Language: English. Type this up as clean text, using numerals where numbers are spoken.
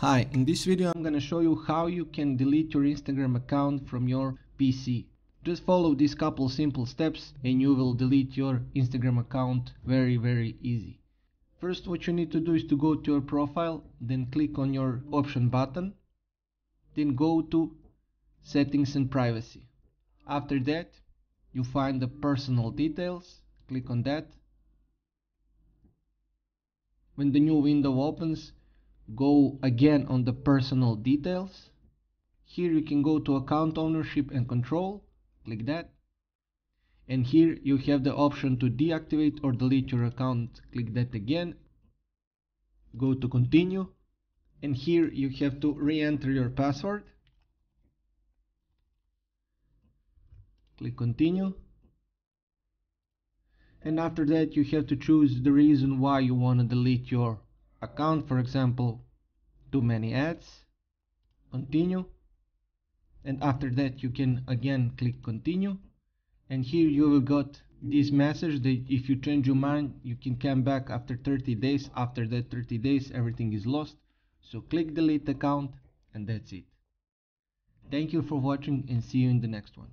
Hi, in this video I'm gonna show you how you can delete your Instagram account from your PC. Just follow these couple simple steps and you will delete your Instagram account very easy. First, what you need to do is to go to your profile, then click on your option button, then go to settings and privacy. After that, you find the personal details, click on that. When the new window opens, go again on the personal details. Here you can go to account ownership and control, click that, and here you have the option to deactivate or delete your account, click that again, go to continue, and here you have to re-enter your password, click continue, and after that you have to choose the reason why you want to delete your account, for example, too many ads, continue, and after that you can again click continue, and here you will got this message that if you change your mind you can come back after 30 days. After that 30 days everything is lost, so click delete account and that's it. Thank you for watching and see you in the next one.